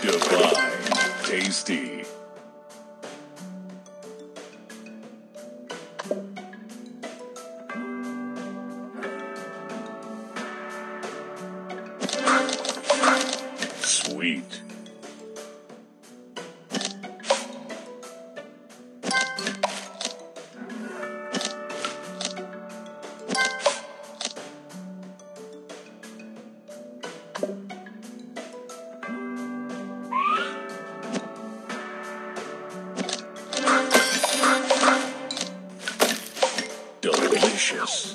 Divine, tasty. Sweet. Delicious.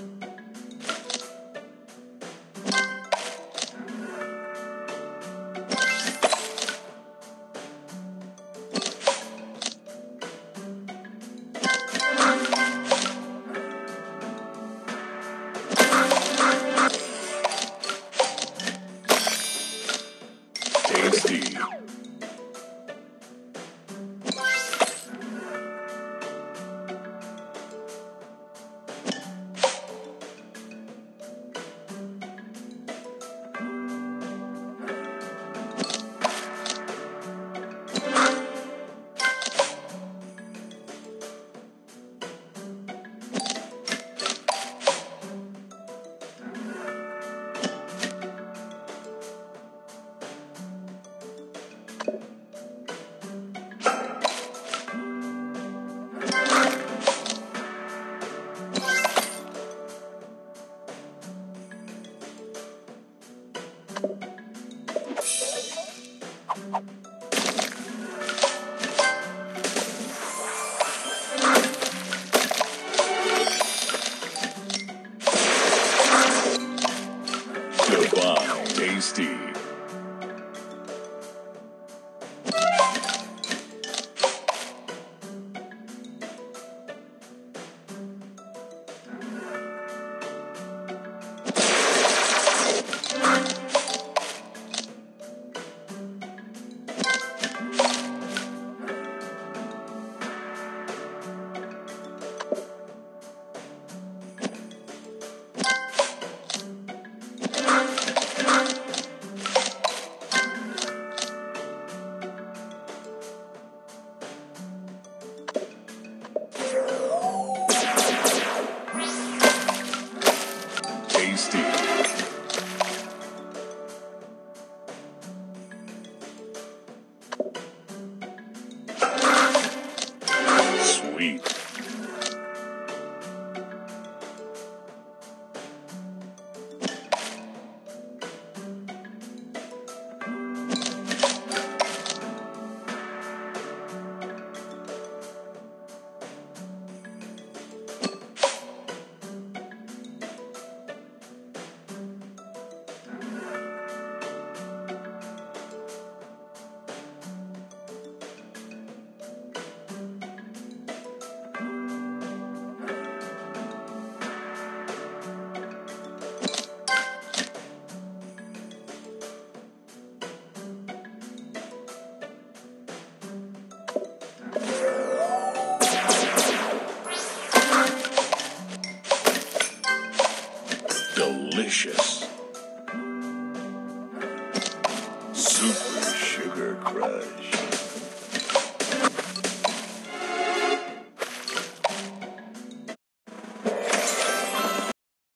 Tasty. Divine, tasty. Sweet. Delicious. Super Sugar Crush.